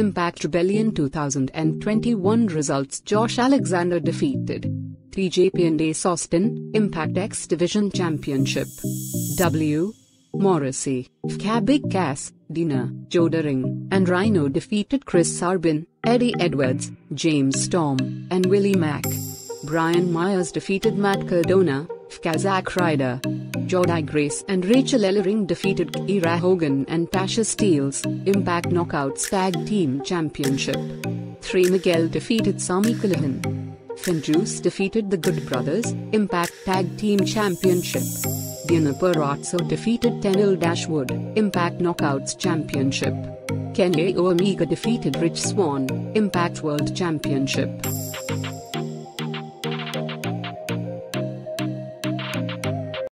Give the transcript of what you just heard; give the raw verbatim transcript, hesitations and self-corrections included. Impact Rebellion two thousand twenty-one results: Josh Alexander defeated T J P and Ace Austin, Impact X Division Championship. W. Morrissey, Fallah Bahh, Deaner, Joe Doering, and Rhino defeated Chris Bey, Eddie Edwards, James Storm, and Willie Mack. Brian Myers defeated Matt Cardona, Fallah Kazarian. Jordynne Grace and Rachel Ellering defeated Kira Hogan and Tasha Steelz, Impact Knockouts Tag Team Championship. Three Miguel defeated Sami Callihan. Finn Juice defeated The Good Brothers, Impact Tag Team Championship. Deonna Purrazzo defeated Tenille Dashwood, Impact Knockouts Championship. Kenny Omega defeated Rich Swann, Impact World Championship.